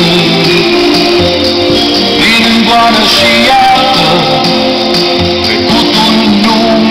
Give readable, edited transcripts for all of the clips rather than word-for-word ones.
Hãy subscribe cho kênh Ghiền Mì Gõ để không bỏ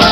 dẫn.